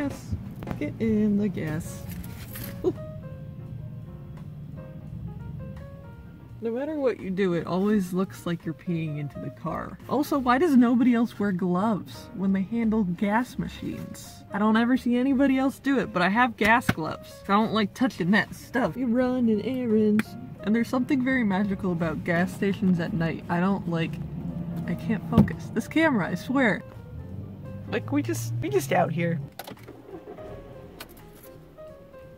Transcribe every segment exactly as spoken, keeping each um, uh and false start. gas. Get in the gas. Ooh. No matter what you do, it always looks like you're peeing into the car. Also, why does nobody else wear gloves when they handle gas machines? I don't ever see anybody else do it, but I have gas gloves. I don't like touching that stuff. You're running errands. And there's something very magical about gas stations at night. I don't like, I can't focus. This camera, I swear. Like, we just, we just out here.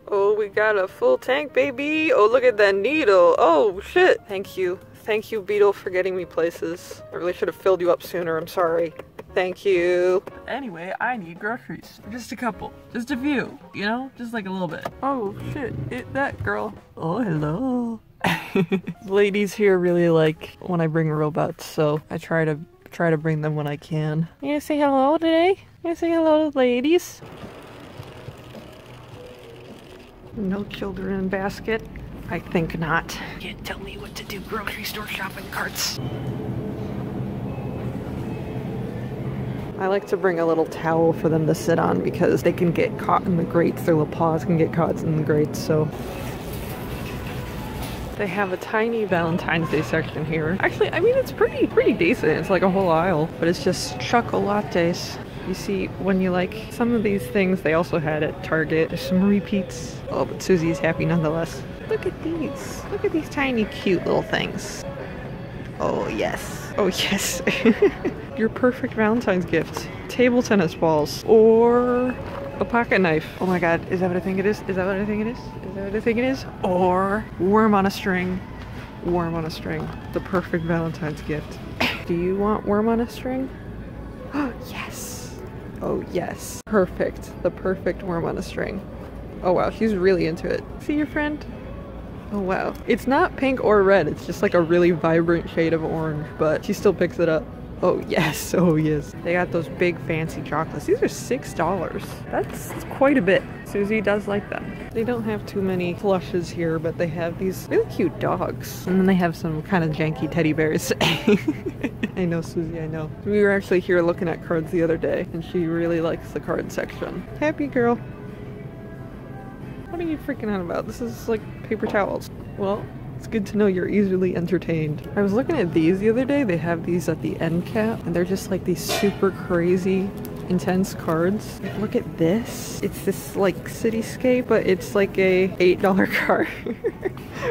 Oh, we got a full tank, baby. Oh, look at that needle. Oh, shit. Thank you. Thank you, Beetle, for getting me places. I really should have filled you up sooner. I'm sorry. Thank you. Anyway, I need groceries. Just a couple. Just a few. You know? Just like a little bit. Oh, shit. It that girl. Oh, hello. Ladies here really like when I bring robots, so I try to try to bring them when I can. You gonna say hello today? You gonna say hello to ladies? No children in basket? I think not. Can't tell me what to do. Grocery store shopping carts. I like to bring a little towel for them to sit on because they can get caught in the grates. Their little paws can get caught in the grates, so. They have a tiny Valentine's Day section here. Actually, I mean, it's pretty, pretty decent. It's like a whole aisle, but it's just chocolates. You see, when you like some of these things, they also had at Target. There's some repeats. Oh, but Suzie is happy nonetheless. Look at these. Look at these tiny, cute little things. Oh, yes. Oh, yes. Your perfect Valentine's gift. Table tennis balls or a pocket knife. Oh my God, is that what I think it is? Is that what I think it is? Is that what I think it is? Or worm on a string. Worm on a string. The perfect Valentine's gift. Do you want worm on a string? Oh, yes. Oh yes. Perfect. The perfect worm on a string. Oh wow, she's really into it. See your friend? Oh wow. It's not pink or red, it's just like a really vibrant shade of orange, but she still picks it up. Oh yes, oh yes. They got those big fancy chocolates. These are six dollars. That's quite a bit. Suzie does like them. They don't have too many plushes here, but they have these really cute dogs. And then they have some kind of janky teddy bears. I know, Suzie, I know. We were actually here looking at cards the other day, and she really likes the card section. Happy girl. What are you freaking out about? This is like paper towels. Well, it's good to know you're easily entertained. I was looking at these the other day. They have these at the end cap, and they're just like these super crazy, intense cards. Look at this. It's this like cityscape, but it's like a eight dollar card.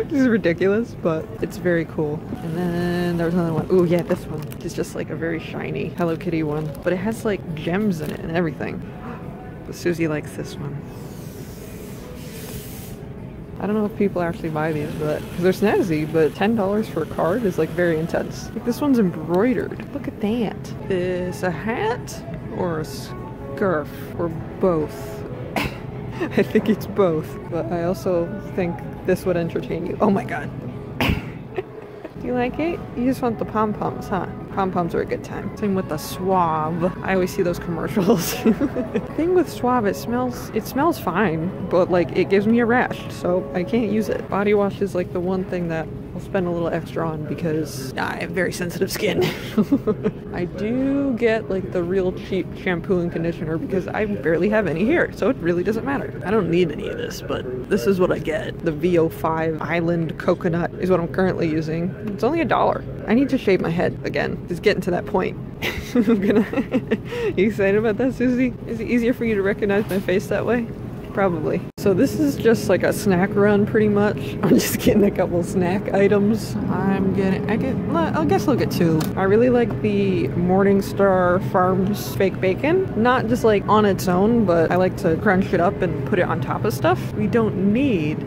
This is ridiculous, but it's very cool. And then there's another one. Ooh, yeah, this one. It's just like a very shiny Hello Kitty one, but it has like gems in it and everything. But Suzie likes this one. I don't know if people actually buy these, but because they're snazzy, but ten dollars for a card is like very intense. Like, this one's embroidered. Look at that. Is a hat or a scarf or both? I think it's both, but I also think this would entertain you. Oh my God. Do you like it? You just want the pom-poms, huh? Pom-poms are a good time. Same with the Suave. I always see those commercials. The thing with Suave, it smells, it smells fine, but like it gives me a rash, so I can't use it. Body wash is like the one thing that I'll spend a little extra on because I have very sensitive skin. I do get like the real cheap shampoo and conditioner because I barely have any hair, so it really doesn't matter. I don't need any of this, but this is what I get. The V O five Island Coconut is what I'm currently using. It's only a dollar. I need to shave my head again. It's getting to that point. I'm gonna. You excited about that, Suzie? Is it easier for you to recognize my face that way? Probably. So this is just like a snack run, pretty much. I'm just getting a couple snack items. I'm getting, I get, I guess I'll get two. I really like the Morningstar Farms fake bacon. Not just like on its own, but I like to crunch it up and put it on top of stuff. We don't need,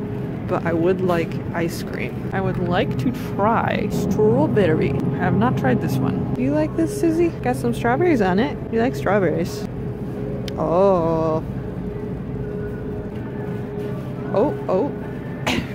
but I would like ice cream. I would like to try strawberry. I have not tried this one. Do you like this, Suzie? Got some strawberries on it. You like strawberries? Oh. Oh, oh.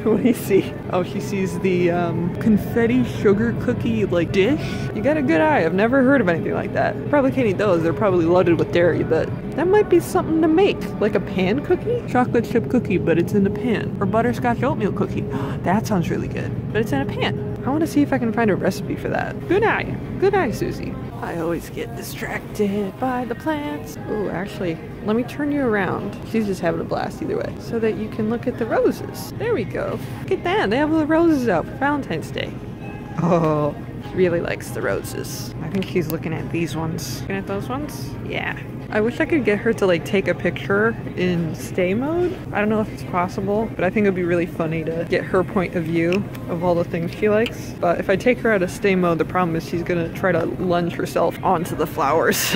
What do you see? Oh, she sees the um, confetti sugar cookie like dish. You got a good eye. I've never heard of anything like that. Probably can't eat those. They're probably loaded with dairy, but that might be something to make. Like a pan cookie? Chocolate chip cookie, but it's in a pan. Or butterscotch oatmeal cookie. That sounds really good, but it's in a pan. I want to see if I can find a recipe for that. Good eye. Good eye, Susie. I always get distracted by the plants. Oh, actually, let me turn you around. She's just having a blast either way. So that you can look at the roses. There we go. Look at that. They have the roses out for Valentine's Day. Oh, she really likes the roses. I think she's looking at these ones. Looking at those ones? Yeah. I wish I could get her to like take a picture in stay mode. I don't know if it's possible, but I think it'd be really funny to get her point of view of all the things she likes. But if I take her out of stay mode, the problem is she's gonna try to lunge herself onto the flowers.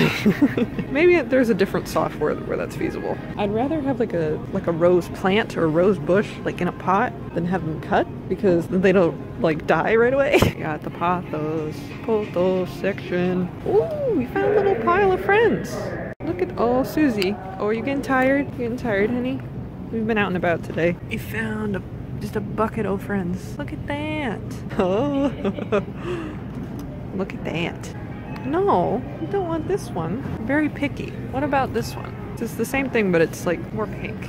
Maybe there's a different software where that's feasible. I'd rather have like a like a rose plant or a rose bush like in a pot than have them cut, because they don't like die right away. Got the pothos, pothos section. Ooh, we found a little pile of friends. Look at, oh, Susie. Oh, are you getting tired? You getting tired, honey? We've been out and about today. We found a, just a bucket of friends. Look at that. Oh. Look at that. No, you don't want this one. Very picky. What about this one? It's the same thing, but it's like more pink.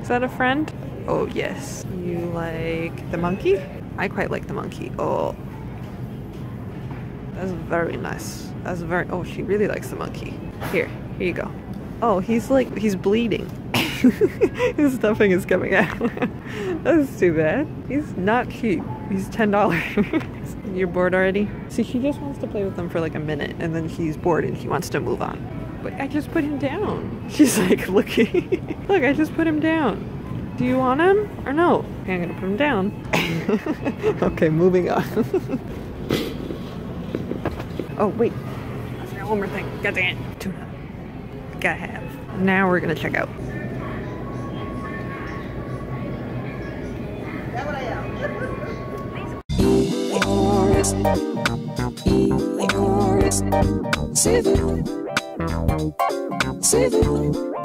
Is that a friend? Oh, yes. You like the monkey? I quite like the monkey. Oh. That's very nice. That's very. Oh, she really likes the monkey. Here, here you go. Oh, he's like he's bleeding. His stuffing is coming out. That's too bad. He's not cheap. He's ten dollars. You're bored already? See, she just wants to play with them for like a minute, and then she's bored and she wants to move on. But I just put him down. She's like looking. Look, I just put him down. Do you want him or no? Okay, I'm gonna put him down. Okay, moving on. Oh, wait. I forgot one more thing. God dang it. Tuna. Gotta have. Now we're gonna check out. Save it. Save it.